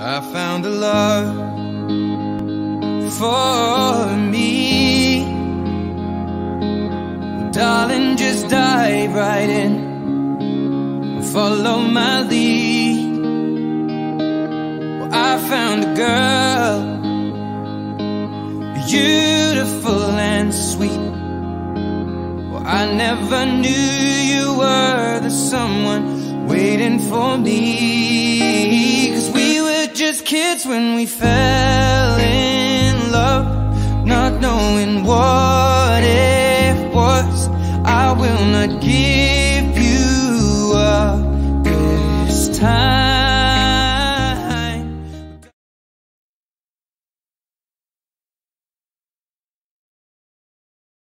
I found a love for me. Well, darling, just dive right in and follow my lead. Well, I found a girl, beautiful and sweet. Well, I never knew you were the someone waiting for me, 'cause we were just kids when we fell in love, not knowing what it was. I will not give